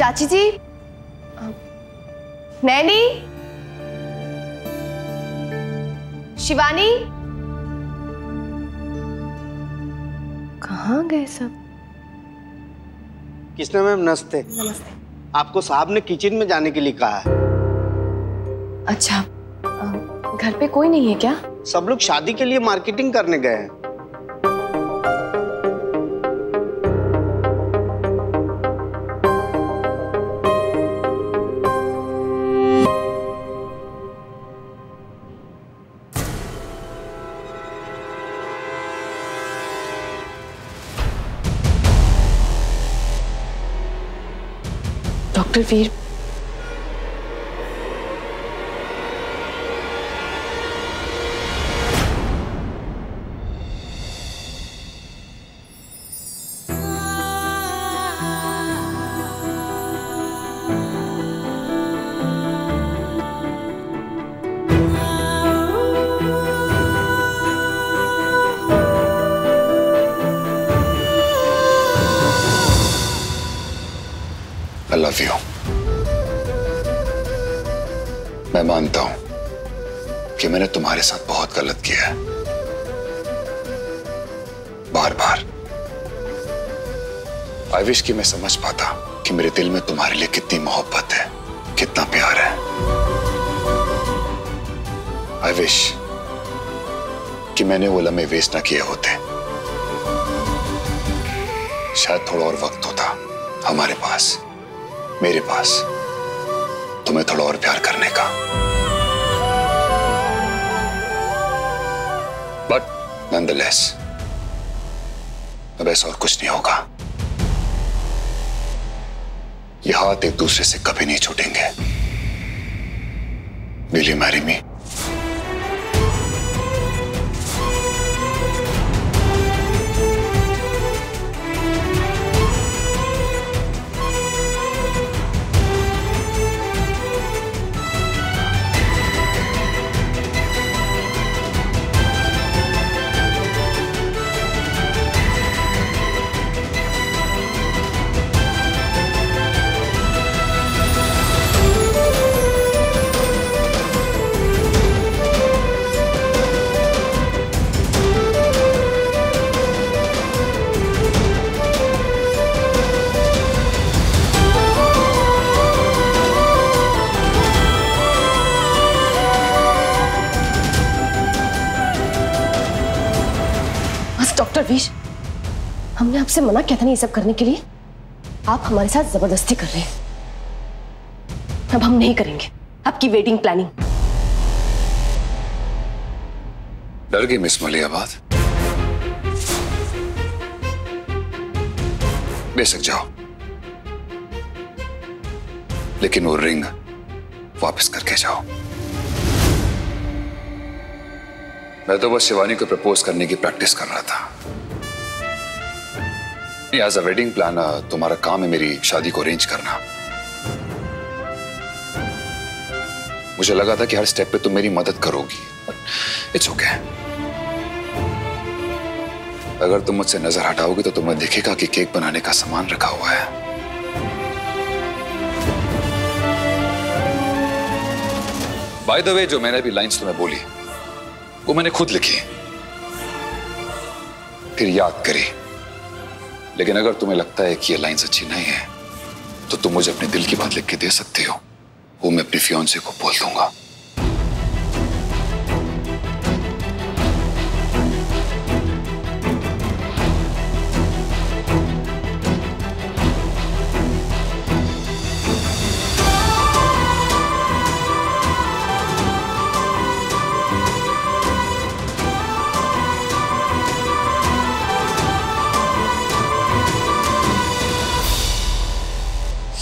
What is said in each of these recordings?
चाची जी, नैनी, शिवानी कहाँ गए सब? किसने मैम? नमस्ते। नमस्ते। आपको साहब ने किचन में जाने के लिए कहा है। अच्छा, घर पे कोई नहीं है क्या? सब लोग शादी के लिए मार्केटिंग करने गए हैं। Doctor Veer, I love you। मैं मानता हूं कि मैंने तुम्हारे साथ बहुत गलत किया है। बार बार आई विश कि मैं समझ पाता कि मेरे दिल में तुम्हारे लिए कितनी मोहब्बत है, कितना प्यार है। आई विश कि मैंने वो लम्हे वेस्ट ना किए होते। शायद थोड़ा और वक्त होता हमारे पास, मेरे पास, तुम्हें थोड़ा और प्यार करने का। बट नॉनदलेस अब ऐसा और कुछ नहीं होगा। ये हाथ एक दूसरे से कभी नहीं छूटेंगे। Will you marry me? Doctor वीश, हमने आपसे मना किया था ना ये सब करने के लिए। आप हमारे साथ जबरदस्ती कर रहे हैं। अब हम नहीं करेंगे आपकी वेडिंग प्लानिंग। डर गई मिस मलियाबाद? बेशक जाओ, लेकिन वो रिंग वापस करके जाओ। मैं तो बस शिवानी को प्रपोज करने की प्रैक्टिस कर रहा था। एज अ वेडिंग प्लानर तुम्हारा काम है मेरी शादी को अरेंज करना। मुझे लगा था कि हर स्टेप पे तुम मेरी मदद करोगी। It's okay. अगर तुम मुझसे नजर हटाओगे तो तुम्हें दिखेगा कि केक बनाने का सामान रखा हुआ है। बाय द वे, जो मैंने भी लाइंस तुम्हें बोली वो मैंने खुद लिखी, फिर याद करी। लेकिन अगर तुम्हें लगता है कि ये लाइंस अच्छी नहीं है तो तुम मुझे अपने दिल की बात लिख के दे सकते हो। वो मैं अपने फियांसे को बोल दूंगा।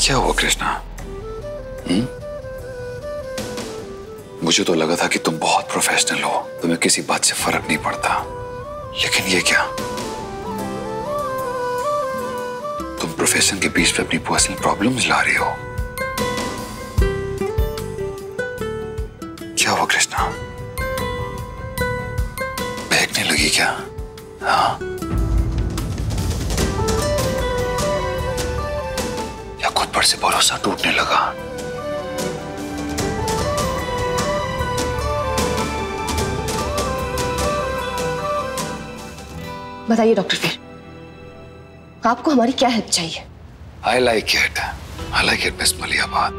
क्या हुआ कृष्णा? मुझे तो लगा था कि तुम बहुत प्रोफेशनल हो, तुम्हें किसी बात से फर्क नहीं पड़ता। लेकिन ये क्या, तुम प्रोफेशन के बीच में अपनी पर्सनल प्रॉब्लम्स ला रहे हो? क्या हुआ कृष्णा, बहकने लगी क्या? हाँ, ऊपर से भरोसा टूटने लगा। बताइए डॉक्टर, फिर आपको हमारी क्या हेल्प चाहिए? I like it miss Malihabad.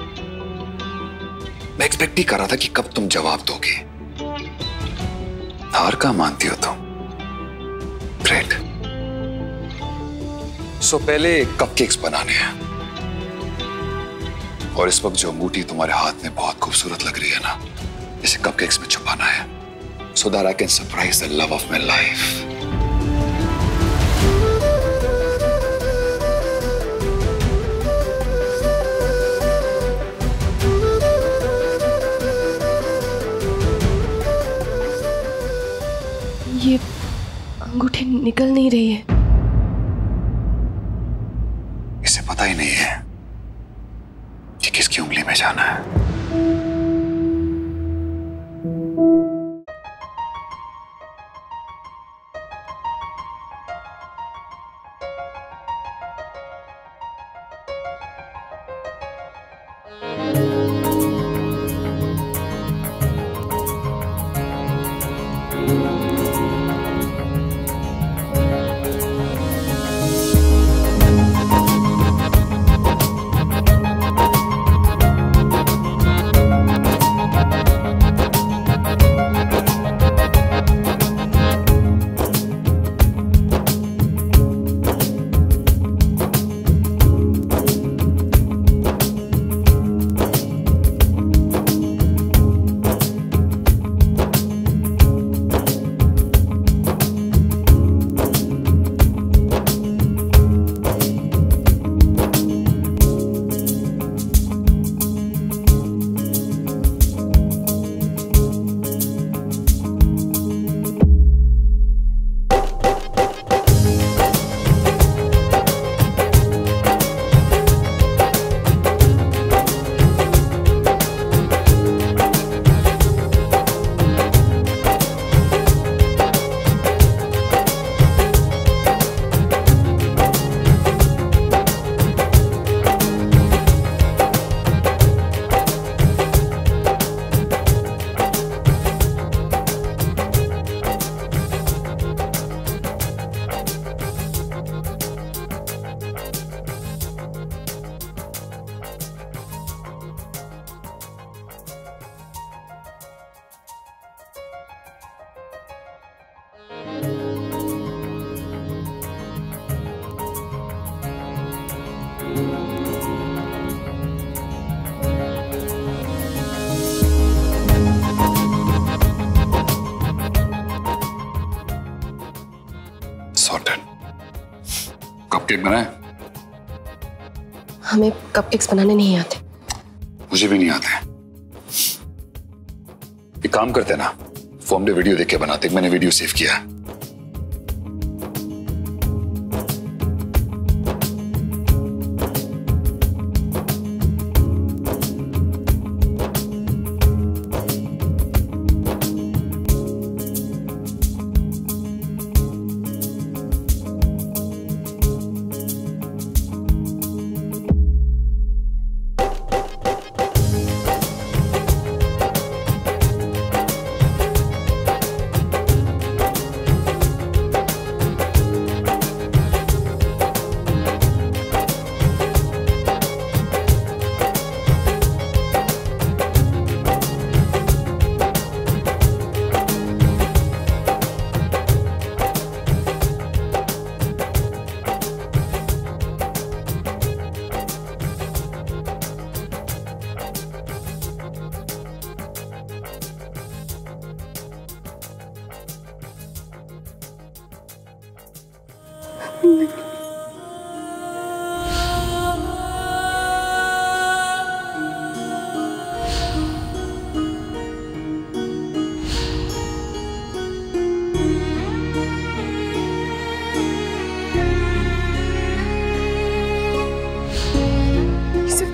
मैं एक्सपेक्ट ही कर रहा था कि कब तुम जवाब दोगे। हार का मानती हो तुम? ग्रेट। सो पहले कपकेक्स बनाने हैं, और इस वक्त जो अंगूठी तुम्हारे हाथ में बहुत खूबसूरत लग रही है ना, इसे कपकेक्स में छुपाना है, so that I can surprise the love of my life. ये अंगूठी निकल नहीं रही है। इसे पता ही नहीं है कि किसकी उंगली में जाना है। कपकेक बनाए? हमें कपकेक्स बनाने नहीं आते। मुझे भी नहीं आते। एक काम करते ना, फॉर्म डे वीडियो देख के बनाते। मैंने वीडियो सेव किया है।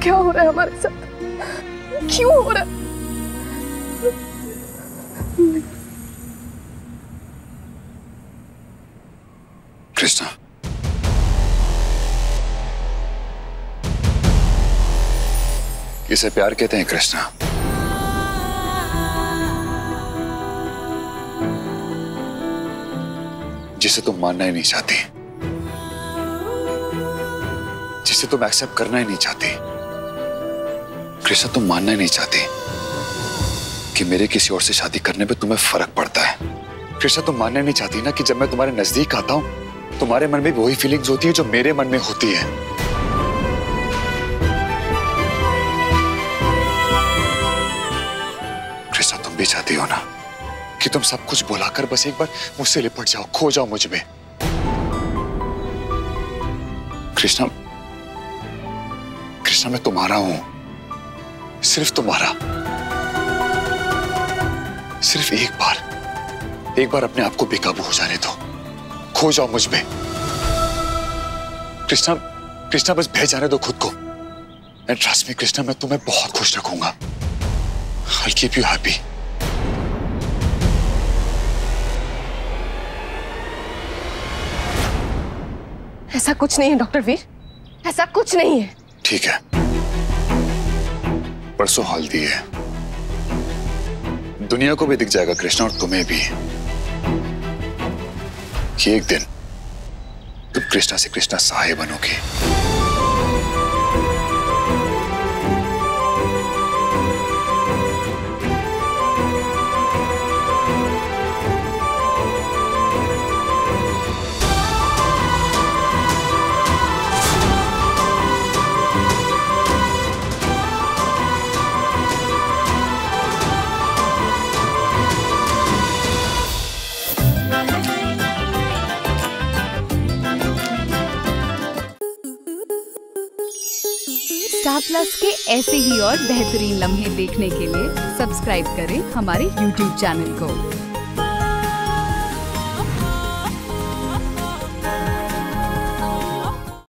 क्या हो रहा है हमारे साथ? क्यों हो रहा है? कृष्णा इसे प्यार कहते हैं कृष्णा। जिसे तुम मानना ही नहीं चाहती, जिसे तुम एक्सेप्ट करना ही नहीं चाहती। कृष्णा, तुम मानना ही नहीं चाहती कि मेरे किसी और से शादी करने पे तुम्हें फर्क पड़ता है। कृष्णा, तुम मानना ही नहीं चाहती ना कि जब मैं तुम्हारे नजदीक आता हूं तुम्हारे मन में भी वही फीलिंग्स होती है जो मेरे मन में होती है। भी चाहती हो ना कि तुम सब कुछ बुलाकर बस एक बार मुझसे लिपट जाओ, खो जाओ मुझ में। कृष्णा, कृष्णा, मैं तुम्हारा हूं, सिर्फ तुम्हारा। सिर्फ एक बार अपने आप को बेकाबू हो जाने दो, खो जाओ मुझ में। कृष्णा, कृष्णा, बस बह जाने दो खुद को। एंड ट्रस्ट मी कृष्णा, मैं तुम्हें बहुत खुश रखूंगा। I'll keep you happy. ऐसा कुछ नहीं है डॉक्टर वीर, ऐसा कुछ नहीं है। ठीक है, परसों हल्दी है, दुनिया को भी दिख जाएगा कृष्णा, और तुम्हें भी, कि एक दिन तुम कृष्णा से कृष्णा सहाय बनोगे। StarPlus के ऐसे ही और बेहतरीन लम्हे देखने के लिए सब्सक्राइब करें हमारे YouTube चैनल को।